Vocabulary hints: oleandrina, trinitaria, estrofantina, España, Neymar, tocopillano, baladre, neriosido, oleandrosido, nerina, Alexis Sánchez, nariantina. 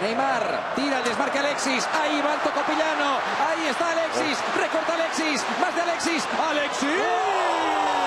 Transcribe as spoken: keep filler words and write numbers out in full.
Neymar, tira el desmarque Alexis, ahí va el tocopillano, ahí está Alexis, recorta Alexis, más de Alexis, ¡Alexis! ¡Oh!